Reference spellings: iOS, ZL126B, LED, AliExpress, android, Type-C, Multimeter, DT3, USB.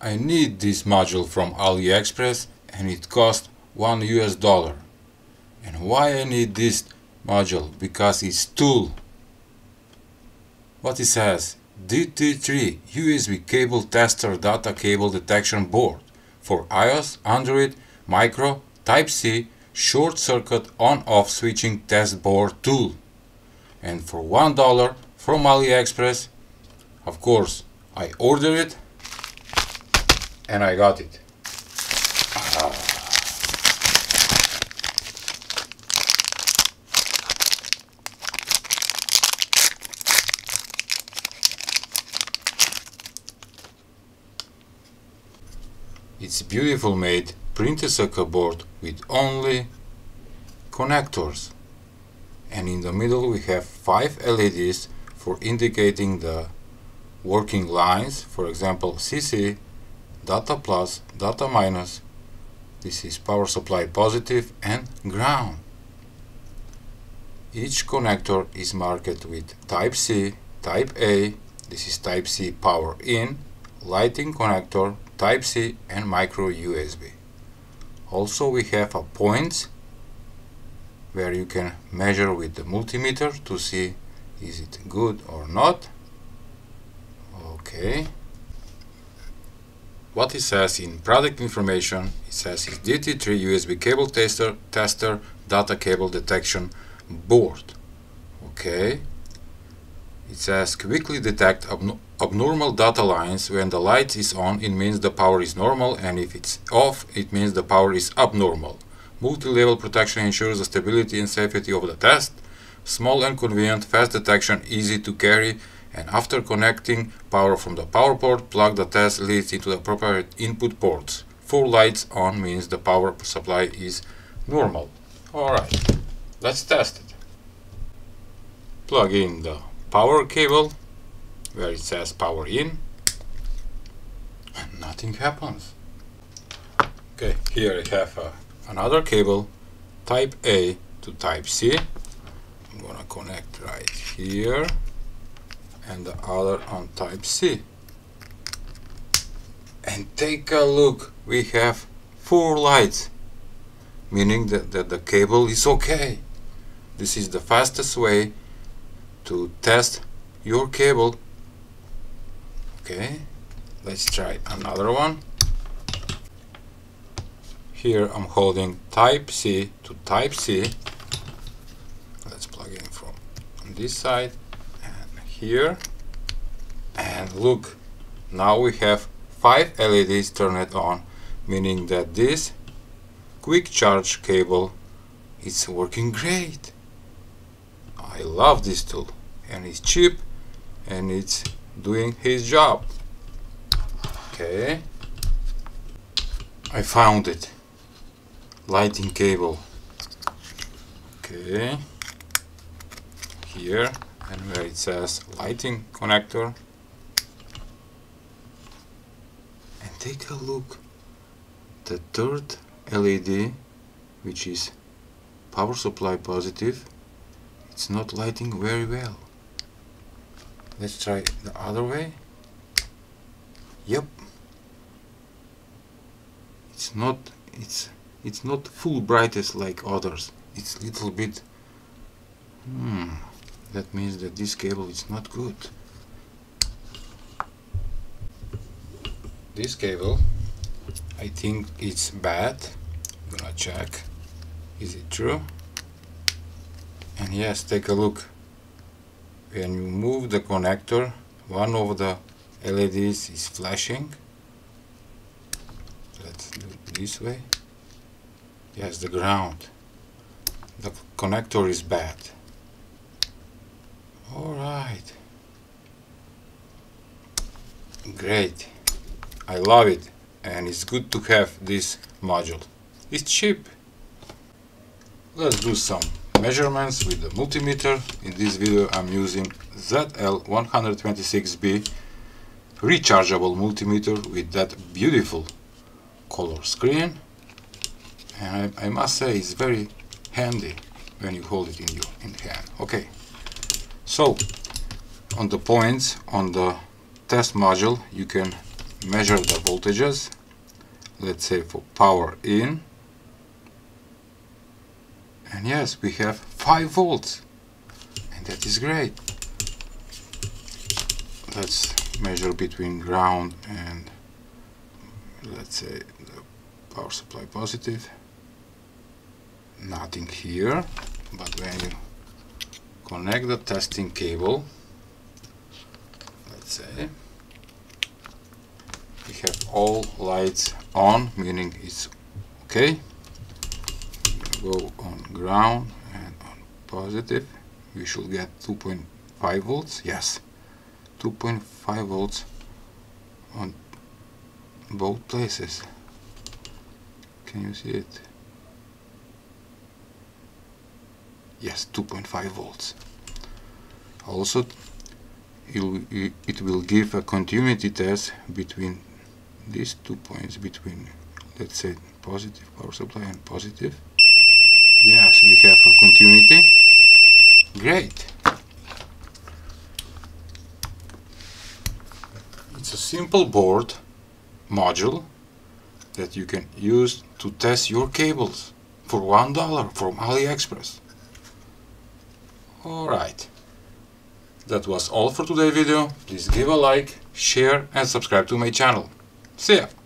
I need this module from AliExpress and it cost $1 US. And why I need this module? Because it's tool. What it says? DT3 USB cable tester data cable detection board for iOS, Android, micro, Type-C, short circuit on-off switching test board tool. And for $1 from AliExpress, of course, I ordered it and I got it. It's beautiful made printed circuit board with only connectors, and in the middle we have 5 LEDs for indicating the working lines, for example CC, data plus, data minus, this is power supply positive and ground. Each connector is marked with Type-C, Type-A, this is Type-C power in, lighting connector, Type-C and micro USB. Also we have a points where you can measure with the multimeter to see is it good or not. Okay. What it says in product information, it says it's DT3 USB cable tester data cable detection board. Okay. It says quickly detect abnormal data lines. When the light is on, it means the power is normal, and if it's off, it means the power is abnormal. Multi-level protection ensures the stability and safety of the test. Small and convenient, fast detection, easy to carry, and after connecting power from the power port, plug the test leads into the proper input ports. 4 lights on means the power supply is normal. Alright, let's test it. Plug in the power cable where it says power in and nothing happens. Okay, here I have another cable, type A to type C. I'm gonna connect right here and the other on type C. And take a look, we have 4 lights, meaning that the cable is okay. This is the fastest way to test your cable. Okay, let's try another one. Here I'm holding type C to type C. Let's plug in from this side and here. And look, now we have 5 LEDs turned on, meaning that this quick charge cable is working great. I love this tool, and it's cheap and it's doing his job. Okay, I found it, lighting cable. Okay, here and where it says lighting connector, and take a look, the 3rd LED, which is power supply positive, it's not lighting very well. Let's try the other way. Yep, it's not full brightness like others. It's little bit. That means that this cable is not good. This cable, I think it's bad. I'm gonna check. Is it true? And yes, take a look. When you move the connector, one of the LEDs is flashing. Let's do it this way. Yes, the ground. The connector is bad. Alright. Great. I love it. And it's good to have this module. It's cheap. Let's do some measurements with the multimeter. In this video I'm using ZL126B rechargeable multimeter with that beautiful color screen, and I must say it's very handy when you hold it in hand. Okay, so on the points on the test module you can measure the voltages, let's say for power in, and yes, we have 5 volts, and that is great. Let's measure between ground and, let's say, the power supply positive. Nothing here, but when you connect the testing cable, let's say, we have all lights on, meaning it's okay. Go on ground and on positive, we should get 2.5 volts, yes, 2.5 volts on both places. Can you see it? Yes, 2.5 volts. Also, it will give a continuity test between these 2 points, between, let's say, positive power supply and positive. Yes, we have a continuity. Great. It's a simple board module that you can use to test your cables for $1 from AliExpress. Alright, that was all for today's video. Please give a like, share and subscribe to my channel. See ya!